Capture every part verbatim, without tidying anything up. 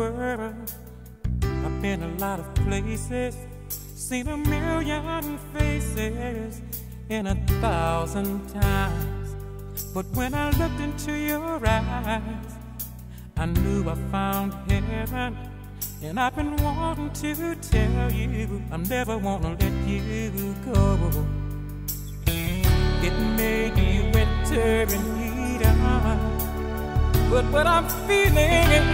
world. I've been a lot of places, seen a million faces, in a thousand times. But when I looked into your eyes, I knew I found heaven. And I've been wanting to tell you I'm never gonna let you go. It may be winter and heat out, but what I'm feeling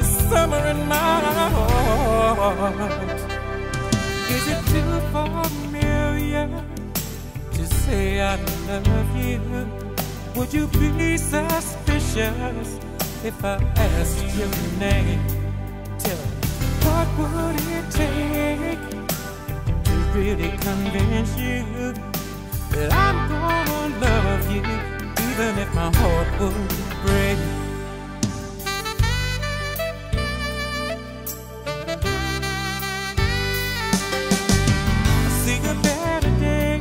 is summer in my heart. Is it too familiar to say I love you? Would you be suspicious if I asked your name? Tell me, what would it take to really convince you that I'm gonna love you, even if my heart would break? I see a better day,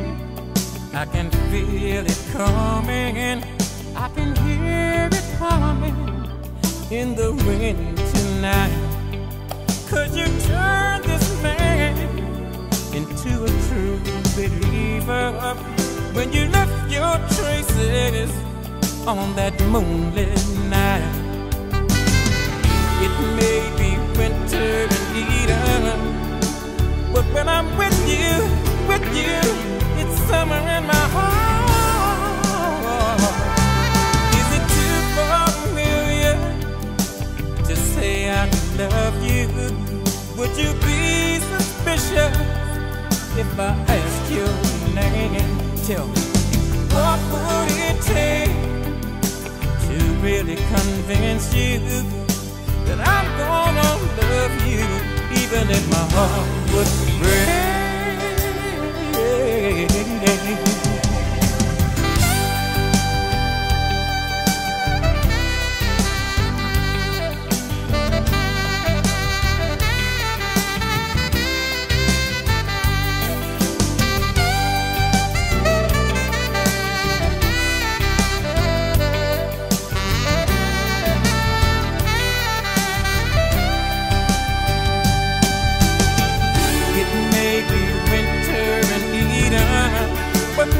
I can feel it coming, I can hear it humming in the wind tonight. Could you turn this man into a true believer when you left your traces on that moonlit night? It may be winter in Eden, but when I'm with you, with you, it's summer in my heart. Is it too familiar to say I love you? Would you be suspicious if I ask your name? Tell me, what would it take to really convince you that I'm gonna love you, even if my heart would break?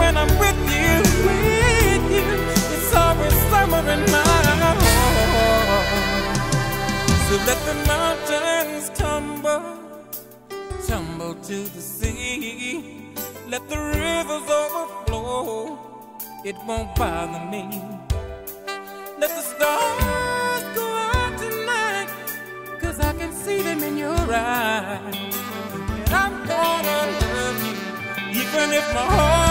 When I'm with you, with you, it's always summer in my heart. So let the mountains tumble, tumble to the sea. Let the rivers overflow, it won't bother me. Let the stars go out tonight, 'cause I can see them in your eyes. And I'm gonna love you, even if my heart